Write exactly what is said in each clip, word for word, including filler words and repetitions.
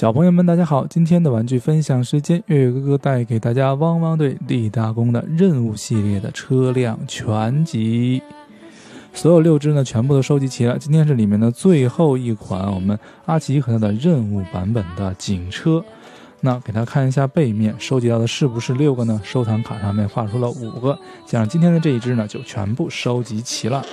小朋友们大家好，今天的玩具分享时间，月月哥哥带给大家汪汪队立大功的任务系列的车辆全集，所有六只呢全部都收集齐了。今天是里面的最后一款，我们阿奇和他的任务版本的警车。那给大家看一下背面，收集到的是不是六个呢？收藏卡上面画出了五个，加上今天的这一只呢，就全部收集齐了。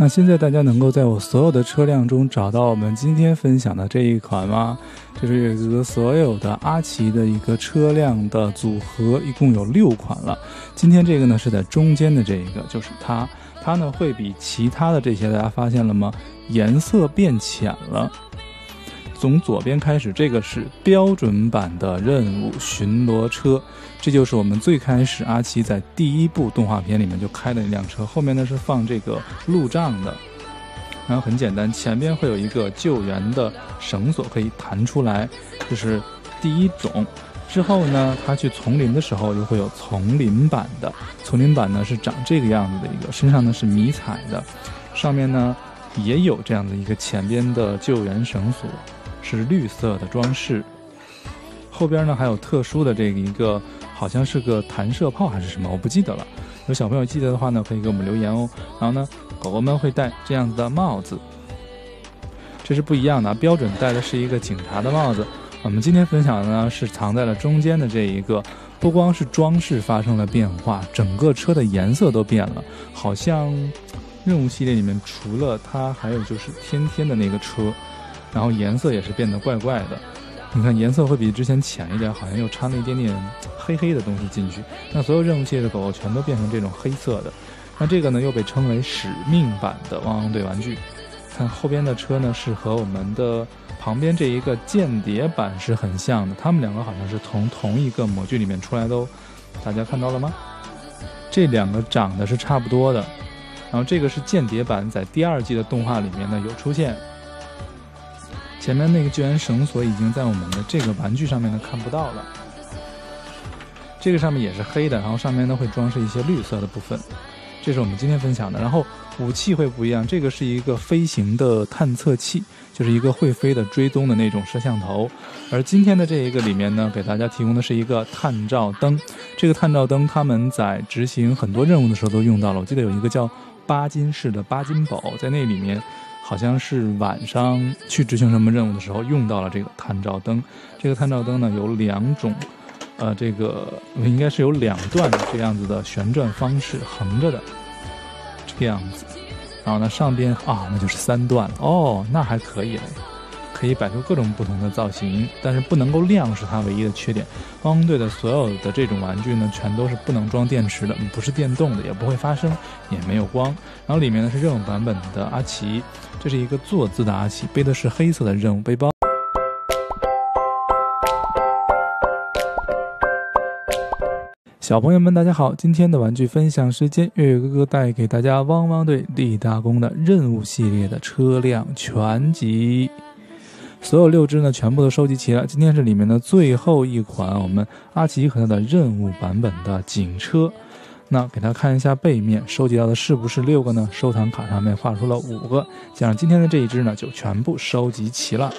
那现在大家能够在我所有的车辆中找到我们今天分享的这一款吗？这是月哥所有的阿奇的一个车辆的组合，一共有六款了。今天这个呢是在中间的这一个，就是它，它呢会比其他的这些，大家发现了吗？颜色变浅了。从左边开始，这个是标准版的任务巡逻车，这就是我们最开始阿奇在第一部动画片里面就开的那辆车。后面呢是放这个路障的，然后很简单，前边会有一个救援的绳索可以弹出来，这是第一种。之后呢，他去丛林的时候又会有丛林版的，丛林版呢是长这个样子的一个，身上呢是迷彩的，上面呢也有这样的一个前边的救援绳索。是绿色的装饰，后边呢还有特殊的这个一个，好像是个弹射炮还是什么，我不记得了。有小朋友记得的话呢，可以给我们留言哦。然后呢，狗狗们会戴这样子的帽子，这是不一样的。标准戴的是一个警察的帽子，我们今天分享的呢是藏在了中间的这一个。不光是装饰发生了变化，整个车的颜色都变了，好像任务系列里面除了它，还有就是天天的那个车。然后颜色也是变得怪怪的，你看颜色会比之前浅一点，好像又掺了一点点黑黑的东西进去。那所有任务系列的狗狗全都变成这种黑色的。那这个呢又被称为使命版的汪汪队玩具。看后边的车呢是和我们的旁边这一个间谍版是很像的，他们两个好像是从同一个模具里面出来的哦，大家看到了吗？这两个长得是差不多的。然后这个是间谍版，在第二季的动画里面呢有出现。前面那个救援绳索已经在我们的这个玩具上面呢看不到了，这个上面也是黑的，然后上面呢会装饰一些绿色的部分，这是我们今天分享的。然后武器会不一样，这个是一个飞行的探测器，就是一个会飞的追踪的那种摄像头。而今天的这一个里面呢，给大家提供的是一个探照灯，这个探照灯他们在执行很多任务的时候都用到了，我记得有一个叫巴金市的巴金堡，在那里面好像是晚上去执行什么任务的时候用到了这个探照灯。这个探照灯呢有两种，呃，这个应该是有两段这样子的旋转方式，横着的这样子。然后呢上边啊，那就是三段了哦，那还可以嘞，可以摆出各种不同的造型，但是不能够亮是它唯一的缺点。汪汪队的所有的这种玩具呢，全都是不能装电池的，不是电动的，也不会发声，也没有光。然后里面呢是任务版本的阿奇。这是一个坐姿的阿奇，背的是黑色的任务背包。小朋友们大家好，今天的玩具分享时间，月月哥哥带给大家汪汪队立大功的任务系列的车辆全集，所有六只呢全部都收集齐了。今天是里面的最后一款，我们阿奇和他的任务版本的警车。那给大家看一下背面，收集到的是不是六个呢？收藏卡上面画出了五个，加上今天的这一只呢，就全部收集齐了。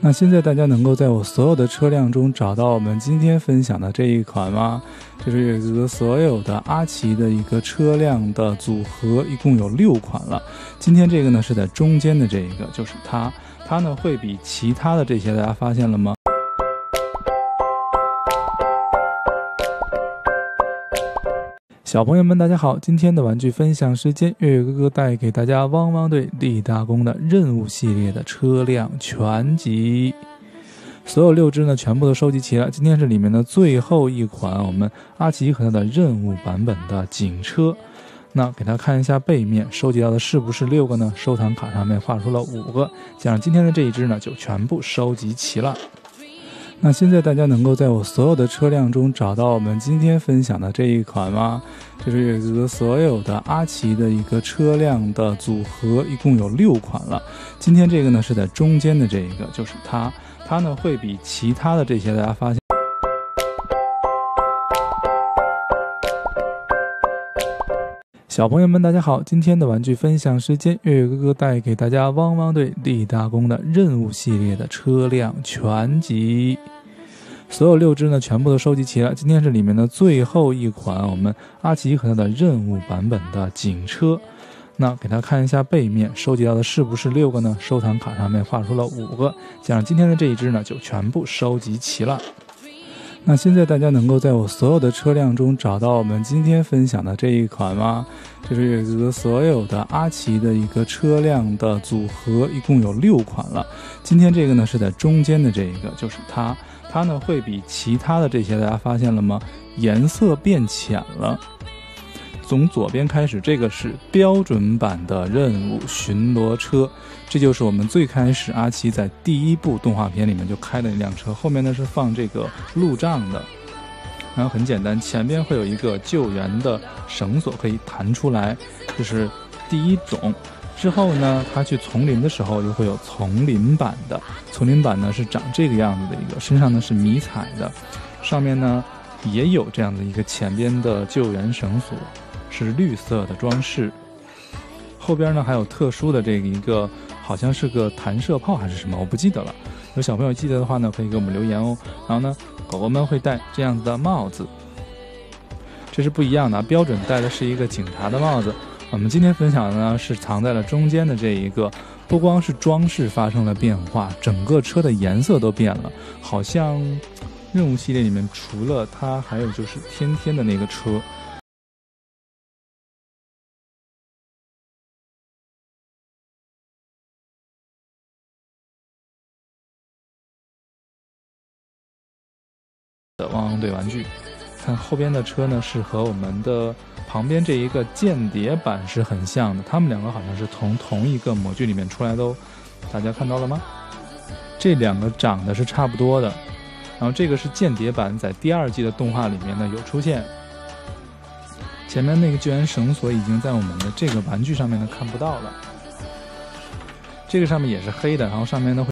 那现在大家能够在我所有的车辆中找到我们今天分享的这一款吗？这是月哥哥所有的阿奇的一个车辆的组合，一共有六款了。今天这个呢是在中间的这一个，就是它，它呢会比其他的这些，大家发现了吗？小朋友们大家好，今天的玩具分享时间，月月哥哥带给大家汪汪队立大功的任务系列的车辆全集，所有六只呢全部都收集齐了。今天是里面的最后一款，我们阿奇和他的任务版本的警车。那给大家看一下背面，收集到的是不是六个呢？收藏卡上面画出了五个，加上今天的这一只呢，就全部收集齐了。那现在大家能够在我所有的车辆中找到我们今天分享的这一款吗？这是月哥哥所有的阿奇的一个车辆的组合，一共有六款了。今天这个呢是在中间的这一个，就是它，它呢会比其他的这些，大家发现小朋友们大家好，今天的玩具分享时间，月月哥哥带给大家汪汪队立大功的任务系列的车辆全集，所有六只呢全部都收集齐了。今天是里面的最后一款我们阿奇和他的任务版本的警车，那给他看一下背面收集到的是不是六个呢？收藏卡上面画出了五个，加上今天的这一只呢就全部收集齐了。那现在大家能够在我所有的车辆中找到我们今天分享的这一款吗？这是月月哥所有的阿奇的一个车辆的组合，一共有六款了。今天这个呢是在中间的这一个，就是它，它呢会比其他的这些大家发现了吗？颜色变浅了。从左边开始，这个是标准版的任务巡逻车，这就是我们最开始阿奇在第一部动画片里面就开的那辆车。后面呢是放这个路障的，然后很简单，前边会有一个救援的绳索可以弹出来，这是第一种。之后呢，他去丛林的时候又会有丛林版的，丛林版呢是长这个样子的一个，身上呢是迷彩的，上面呢也有这样的一个前边的救援绳索，是绿色的装饰。后边呢还有特殊的这个一个，好像是个弹射炮还是什么，我不记得了。有小朋友记得的话呢，可以给我们留言哦。然后呢，狗狗们会戴这样子的帽子，这是不一样的。标准戴的是一个警察的帽子，我们今天分享的呢是藏在了中间的这一个。不光是装饰发生了变化，整个车的颜色都变了，好像任务系列里面除了它，还有就是天天的那个车。汪汪队玩具，看后边的车呢是和我们的旁边这一个间谍版是很像的，他们两个好像是从同一个模具里面出来的哦，大家看到了吗？这两个长得是差不多的，然后这个是间谍版，在第二季的动画里面呢有出现。前面那个救援绳索已经在我们的这个玩具上面呢看不到了，这个上面也是黑的，然后上面呢会